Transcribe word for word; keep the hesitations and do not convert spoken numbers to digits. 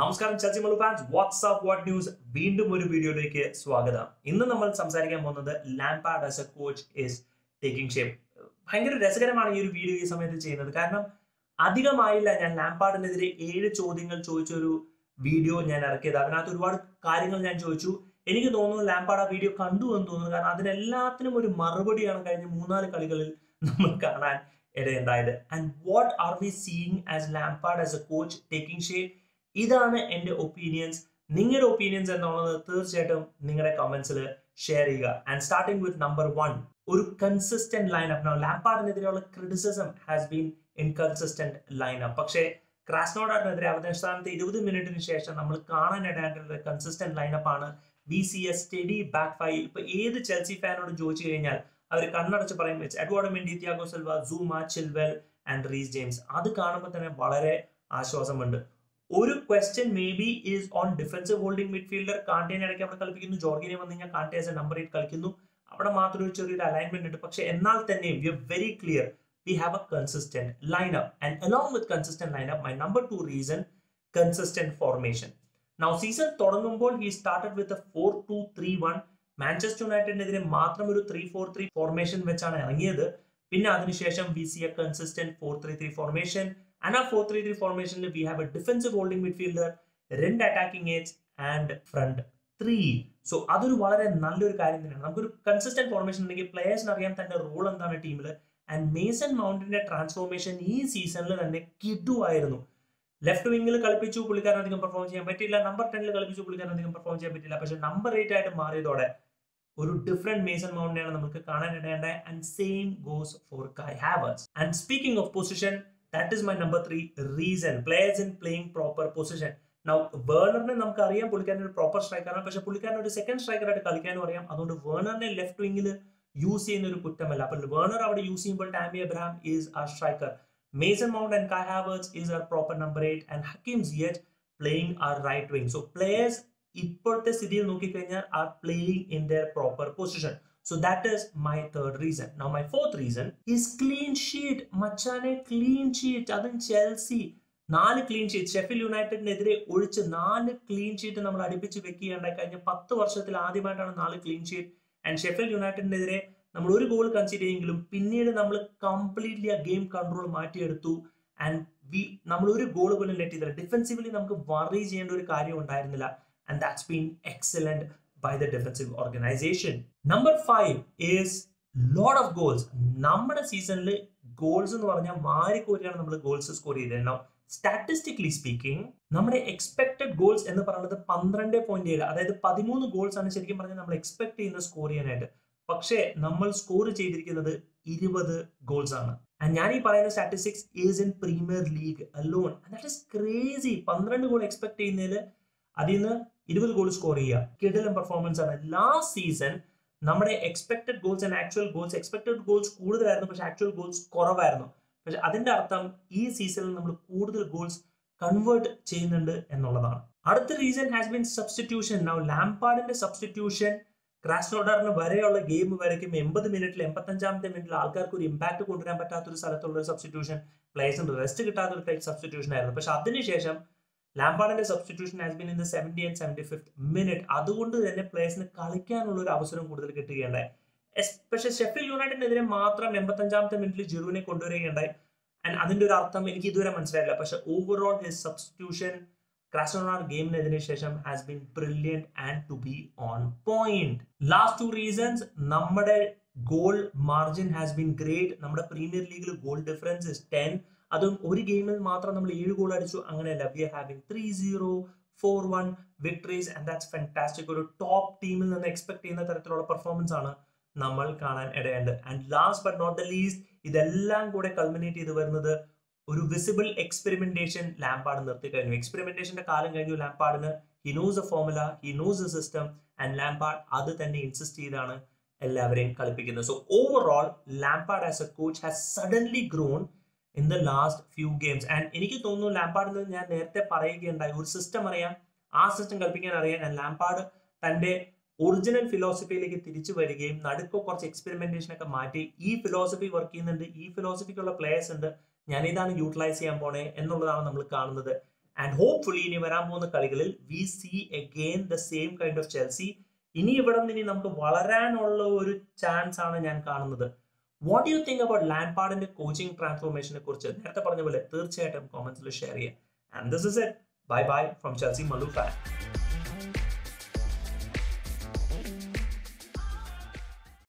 നമസ്കാരം Chelsea Mallu fans, WhatsApp what news വീണ്ടും ഒരു വീഡിയോയിലേക്ക് സ്വാഗതം. ഇന്ന് നമ്മൾ സംസാരിക്കാൻ പോകുന്നത് Lampard as a coach is taking shape. ഭയങ്കര രസകരമാണ് ഈ ഒരു വീഡിയോ ഈ സമയത്ത് ചെയ്യുന്നത്, കാരണം അധികമായില്ല ഞാൻ ലാംപാർഡിനെതിരെ ഏഴ് ചോദ്യങ്ങൾ ചോദിച്ചൊരു വീഡിയോ ഞാൻ ഇറക്കിയത്. അതിനകത്ത് ഒരുപാട് കാര്യങ്ങൾ ഞാൻ ചോദിച്ചു. എനിക്ക് തോന്നുന്നു ലാംപാർഡ് ആ വീഡിയോ കണ്ടു എന്ന് തോന്നുന്നു, കാരണം അതിനെല്ലാത്തിനും ഒരു മറുപടിയാണ് കഴിഞ്ഞ മൂന്നാല് കളികളിൽ നമ്മൾ കാണാൻ ഇടയുണ്ടായത്. And what are we seeing as Lampard as a coach taking shape? ഇതാണ് എൻ്റെ ഒപ്പീനിയൻസ്. നിങ്ങളുടെ ഒപ്പീനിയൻസ് എന്നുള്ളത് തീർച്ചയായിട്ടും നിങ്ങളുടെ കമന്റ്സിൽ ഷെയർ ചെയ്യുക. And starting with number one, ഒരു കൺസിസ്റ്റന്റ് ലൈനപ്പ്. ലാംപാർഡിനെതിരെയുള്ള criticism has been inconsistent lineup. പക്ഷേ ക്രാസ്നോഡാറിനെതിരെ അവസാനത്തെ ഇരുപത് മിനിറ്റിന് ശേഷം നമ്മൾ കാണാനിടയായിട്ടുള്ള കൺസിസ്റ്റന്റ് ലൈനപ്പ് ആണ്. We see a steady back five. ഇപ്പൊ ഏത് ചെൽസി ഫാനോട് ചോദിച്ചു കഴിഞ്ഞാൽ അവർ കണ്ണടച്ച് പറയും വെച്ച് Edouard Mendy, Thiago Silva, Zouma, Chilwell and Reece James. അത് കാണുമ്പോൾ തന്നെ വളരെ ആശ്വാസമുണ്ട്. ഒരു question may be is on defensive holding midfielder. കാണ്ടേനെ ഇടയ്ക്ക് അവിടെ കളിപ്പിക്കുന്നു, ജോർഗിനെ വന്നു കഴിഞ്ഞാൽ Kante as a number eight കളിക്കുന്നു. അവിടെ മാത്രം ഒരു ചെറിയൊരു അലൈൻമെന്റ് ഉണ്ട്. പക്ഷെ എന്നാൽ തന്നെയും we are very clear, we have a consistent lineup. And along with consistent lineup, my number two reason consistent formation. Now season തുടങ്ങുമ്പോൾ he started with four two three one. Manchester യുണൈറ്റഡിനെതിരെ മാത്രം ഒരു three four three formation വെച്ചാണ് ഇറങ്ങിയത്. പിന്നെ അതിനുശേഷം we see a consistent four three three formation. And our four three three formation, we have a defensive holding midfielder, രണ്ട് attacking eights and front three. So അതൊരു വളരെ നല്ലൊരു കാര്യം തന്നെയാണ്. നമുക്കൊരു കൺസിസ്റ്റന്റ് ഫോർമേഷൻ ഉണ്ടെങ്കിൽ പ്ലേയേഴ്സിന് അറിയാൻ തന്റെ റോൾ എന്താണ് ടീമിൽ. ആൻഡ് മേസൺ മൗണ്ടിന്റെ ട്രാൻസ്ഫോർമേഷൻ ഈ സീസണിൽ തന്നെ കിടുവായിരുന്നു. ലെഫ്റ്റ് വിങ്ങിൽ കളിപ്പിച്ചു, പുള്ളിക്കാരൻ അധികം പെർഫോം ചെയ്യാൻ പറ്റിയില്ല. നമ്പർ ടെന്നിൽ കളിപ്പിച്ചു, പുള്ളിക്കാരൻ അധികം പെർഫോം ചെയ്യാൻ പറ്റില്ല. പക്ഷെ നമ്പർ എയ്റ്റ് ആയിട്ട് മാറിയതോടെ ഒരു ഡിഫറെന്റ് മേസൺ മൗണ്ടിനെയാണ് നമുക്ക് കാണാൻ ഇടയുണ്ടായ. And same goes for Kai Havertz. And speaking of position, that is my number three reason, players in playing proper position. Now Werner-ne namukku ariyam pullikarane oru proper striker aanu, pakshe pullikarane oru second striker aayittu kalikkanum ariyam. Adondu Werner-ne left wing il use cheyyunna oru kuttamalla. Appo Werner avade use cheyyumbol Tammy Abraham is our striker, Mason Mount and Kai Havertz is our proper number eight, and Hakim Ziyech playing our right wing. So players ipporthe sthithiyil nokki kanyal are playing in their proper position. So that is my third reason. Now my fourth reason is clean sheet. Machane clean sheet. Adin Chelsea four clean sheet. Sheffield United nedire olichu four clean sheet nammal adipichu vekkiyanda. Kanya ten varshathil aadiyamayana four clean sheet. And Sheffield United nedire nammal oru goal concede cheyengilum pinneedu nammal completely a game control maati eduthu. And we nammal oru goal polum net edilla. Defensively namukku worry cheyenda oru karyam undayirilla. And that's been excellent by the defensive organization. Number five is lot of goals. നമ്മുടെ സീസണില് goals എന്ന് പറഞ്ഞാൽ മാറിക്കോരിയാണ് നമ്മൾ goals score ചെയ്തത്. Now statistically speaking നമ്മുടെ expected goals എന്ന് പറയുന്നത് പന്ത്രണ്ട് പോയിന്റ് ഏഴ്, അതായത് പതിമൂന്ന് ഗോൾസ് ആണ് ശരിക്കും പറഞ്ഞാൽ നമ്മൾ എക്സ്പെക്ട് ചെയ്യുന്ന സ്കോർ ചെയ്യാനായിട്ട്. പക്ഷേ നമ്മൾ സ്കോർ ചെയ്തിരിക്കുന്നത് ഇരുപത് ഗോൾസ് ആണ്. ആൻഡ് ഞാൻ ഈ പറയുന്ന statistics is in Premier League alone. That is crazy. പന്ത്രണ്ട് ഗോൾ എക്സ്പെക്ട് ചെയ്യുന്നതിൽ അതിൽ നിന്ന് ഇരുപത് ഗോൾ സ്കോർ ചെയ്യുക, കിടിലൻ പെർഫോമൻസ് ആണ്. ലാസ്റ്റ് സീസൺ നമ്മുടെ expected goals and actual goals, expected goals കൂടുതലായിരുന്നു, പക്ഷെ ആക്ച്വൽ ഗോൾസ് കുറവായിരുന്നു. പക്ഷെ അതിന്റെ അർത്ഥം ഈ സീസണിൽ നമ്മൾ കൂടുതൽ ഗോൾസ് കൺവേർട്ട് ചെയ്യുന്നുണ്ട് എന്നുള്ളതാണ്. അടുത്ത reason has been substitution. Now ലാംപാർഡിന്റെ സബ്സ്റ്റിറ്റ്യൂഷൻ ക്രാസ്നോഡാറിന് വരെയുള്ള ഗെയിം വരയ്ക്കും എൺപത് മിനിറ്റിൽ എൺപത്തഞ്ചാമത്തെ മിനിറ്റിൽ ആൾക്കാർക്ക് ഒരു ഇമ്പാക്ട് കൊണ്ടുവരാൻ പറ്റാത്തൊരു സ്ഥലത്തുള്ള ഒരു സബ്സ്റ്റിറ്റ്യൂഷൻ, പ്ലേയേഴ്സിന് റെസ്റ്റ് കിട്ടാത്തൊരു ടൈപ്പ് സബ്സ്റ്റിറ്റ്യൂഷൻ ആയിരുന്നു. പക്ഷെ അതിനുശേഷം ലാംപാർഡിന്റെ substitution has been in the seventy and seventy fifth minute. അതുകൊണ്ട് തന്നെ പ്ലേയേഴ്സിന് കളിക്കാനുള്ള ഒരു അവസരം കൂടുതൽ കിട്ടുകയുണ്ടായി. പക്ഷേ ഷെഫീൽഡ് യുണൈറ്റഡിനെതിരെ മാത്രം എൺപത്തഞ്ചാമത്തെ മിനിറ്റിൽ ജിറുവിനെ കൊണ്ടുവരികയുണ്ടായി. ആൻഡ് അതിന്റെ ഒരു അർത്ഥം എനിക്ക് ഇതുവരെ മനസ്സിലായില്ല. പക്ഷെ ഓവറോൾ ഹിസ് സബ്സ്റ്റിറ്റ്യൂഷൻ ക്രാസ്നോഡാർ ഗെയിമിനെതിരെ ശേഷം has been brilliant and to be on point. Last two reasons, നമ്മുടെ goal margin has been great. നമ്മുടെ പ്രീമിയർ ലീഗിൽ ഗോൾ ഡിഫറൻസ് ഇസ് ടെൻ. അതും ഒരു ഗെയിമിൽ മാത്രം നമ്മൾ ഏഴ് ഗോൾ അടിച്ചു അങ്ങനെയല്ല. We are having three zero four one victories and that's fantastic. ഒരു ടോപ്പ് ടീമിൽ നിന്ന് എക്സ്പെക്ട് ചെയ്യുന്ന തരത്തിലുള്ള പെർഫോമൻസ് ആണ് നമ്മൾ കാണാൻ ഇടയുണ്ട്. And last but not the least, ഇതെല്ലാം കൂടെ കൾമിനേറ്റ് ചെയ്ത് വരുന്നത് ഒരു വിസിബിൾ എക്സ്പെരിമെന്റേഷൻ ലാംപാർഡ് നിർത്തി കഴിഞ്ഞു. എക്സ്പെരിമെന്റേഷന്റെ കാലം കഴിഞ്ഞു ലാംപാർഡിന്. He knows the formula, he knows the system, and Lampard അത് തന്നെ ഇൻസിസ്റ്റ് ചെയ്താണ് എല്ലാവരെയും കളിപ്പിക്കുന്നത്. So overall Lampard as a coach has suddenly grown in the last few games. And എനിക്ക് തോന്നുന്നു ലാംപാർഡിൽ നിന്ന് ഞാൻ നേരത്തെ പറയുകയുണ്ടായി ഒരു സിസ്റ്റം അറിയാം, ആ സിസ്റ്റം കളിപ്പിക്കാൻ അറിയാൻ. ആൻഡ് ലാംപാർഡ് തൻ്റെ ഒറിജിനൽ ഫിലോസഫിയിലേക്ക് തിരിച്ചു വരികയും നടുക്കോ കുറച്ച് എക്സ്പെരിമെന്റേഷനൊക്കെ മാറ്റി ഈ ഫിലോസഫി വർക്ക് ചെയ്യുന്നുണ്ട്, ഈ ഫിലോസഫിക്കുള്ള പ്ലേയേഴ്സ് ഉണ്ട്, ഞാനിതാണ് യൂട്ടിലൈസ് ചെയ്യാൻ പോണേ എന്നുള്ളതാണ് നമ്മൾ കാണുന്നത്. And hopefully, in the we see again the same kind of Chelsea. Chance. What do you think about Lampard and the coaching transformation? Share comments. And this is it. Bye bye from Chelsea Malu fan.